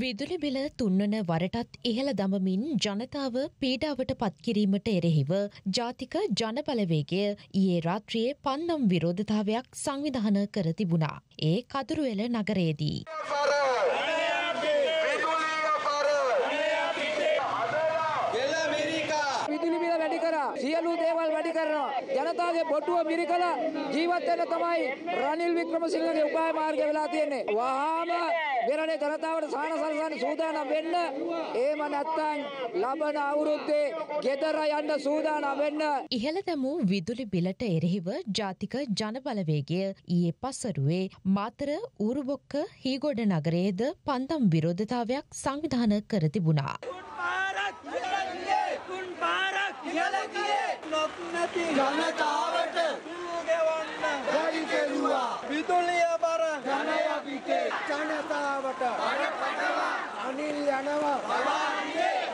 විදුලි බිල තුන්වන වරටත් ඉහළ දමමින් ජනතාව පීඩාවට පත්කිරීමට එරෙහිව ජාතික ජන බලවේගය ඊයේ රාත්‍රියේ පන්නම් විරෝධතාවයක් සංවිධාන කර තිබුණා. ඒ කඳුරුවෙල නගරයේදී. විදුලි බිල වැඩි කරා, සියලු දේවල් වැඩි කරනවා. ජනතාවගේ බොටුව මිරිකලා ජීවත් වෙන්න තමයි රනිල් වික්‍රමසිංහගේ උපාය මාර්ගය වෙලා තියෙන්නේ. වහාම වෙනනේ ජනතාවට සාහන සල්සන්න සූදානම් වෙන්න. එහෙම නැත්නම් ලබන අවුරුද්දේ ගෙදර යන්න සූදානම් වෙන්න. ඉහළ දැමූ විදුලි බිලට එරෙහිව ජාතික ජන බලවේගය ඊයේ පසරුවේ මාතර ඌරුබොක්ක හීගොඩ නගරයේද පන්දම් විරෝධතාවයක් සංවිධානය කර තිබුණා.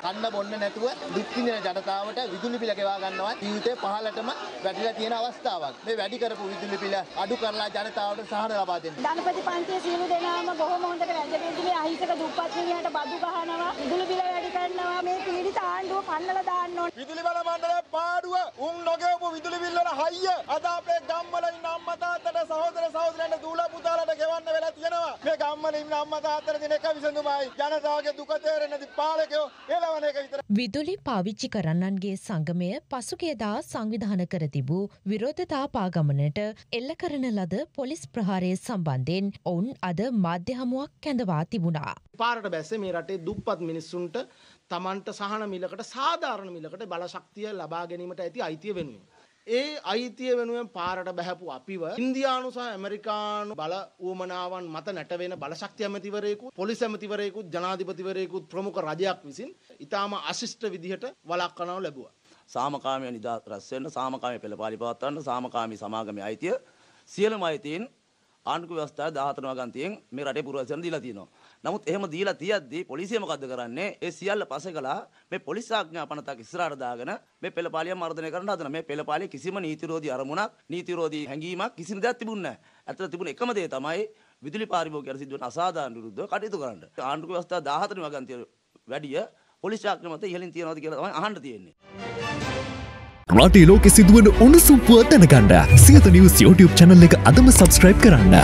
කන්න බොන්න නැතුව දුක්විඳින ජනතාවට විදුලි බිල ගෙවා ගන්නවා ජීවිතේ පහළටම වැටිලා තියෙන අවස්ථාවක්. මේ වැඩි කරපු විදුලි බිල අඩු කරලා ජනතාවට සහන ලබා දෙන්න. ධනපති පන්තියේ සියලු දෙනාම බොහොම හොඳට වැදගත්නේ අහිංසක දුප්පත් නිවියට බදු ගහනවා විදුලි බිල වැඩි කරනවා මේ පීඩිත ආණ්ඩුව පන්නලා දාන්න ඕනේ. විදුලි බල මණ්ඩලයේ පාඩුව උන් නොගෙවපු විදුලි බිල් වල හයිය අද අපේ ගම්වල ඉන්න අම්මා තාත්තට සහෝදර සහෝදරයන්ට දූලා පුතාලට ගෙවන්න වෙලා තියෙනවා. මේ ගම්වල ඉන්න අම්මා තාත්තට දෙන එක විසඳුමයි ජනතාවගේ දුක තේරෙන්නේ නැති පාලකයෝ විදුලි පාවිච්චි කරන්නන්ගේ සංගමය පසුගියදා සංවිධාන කර තිබූ විරෝධතා පාගමනට එල්ල කරන ලද පොලිස් ප්‍රහාරය සම්බන්ධයෙන් ඔවුන් අද මාධ්‍ය හමුවක් කැඳවා තිබුණා. පාරට බැස්සේ මේ රටේ දුප්පත් මිනිස්සුන්ට තමන්ට සහන මිලකට සාධාරණ මිලකට බලශක්තිය ලබා ගැනීමට ඇති අයිතිය වෙනුවෙන්. ඒ අයිතිය වෙනුවෙන් පාරට බැහැපු අපිව ඉන්දියානු සහ ඇමරිකානු බල ඌමනාවන් මත නැටවෙන බලශක්ති ඇමතිවරයෙකුත් පොලිස් ඇමතිවරයෙකුත් ජනාධිපතිවරයෙකුත් ප්‍රමුඛ රජයක් විසින් ඉතාම අශිෂ්ට විදිහට වළක්වනව ලැබුවා. සාමකාමී නිදහස් රැස් වෙන්න, සාමකාමී පෙළපාලි පවත්වන්න, සාමකාමී සමාගමේ අයිතිය සියලුම අයිතීන් ආණ්ඩුක ව්‍යවස්ථාවේ 14 වගන්තියෙන් මේ රටේ පුරවැසියන් දීලා තියෙනවා. නමුත් එහෙම දීලා තියද්දී පොලිසිය මොකද්ද කරන්නේ? ඒ සියල්ල පසෙකලා මේ පොලිස් ආඥා පනතක් ඉස්සරහට දාගෙන මේ පෙළපාලිය මර්ධනය කරන්න හදනවා. මේ පෙළපාලිය කිසිම නීතිරෝධී අරමුණක්, නීතිරෝධී හැඟීමක් කිසිම දෙයක් තිබුණේ නැහැ. ඇත්තට තිබුණ එකම දේ තමයි විදුලි පාරිභෝගිකයන් සිද්ධ වෙන අසාධාරණ විරුද්ධව කටයුතු කරන්න. ආණ්ඩුක ව්‍යවස්ථාව 14 වගන්තිය වැඩිය පොලිස් ආඥා මත ඉහළින් තියනවාද කියලා තමයි අහන්න තියෙන්නේ. රටේ ලෝකෙ සිදුවන උණුසුම් පුවත් දැනගන්න සියත නිවුස් YouTube channel එක අදම subscribe කරන්න.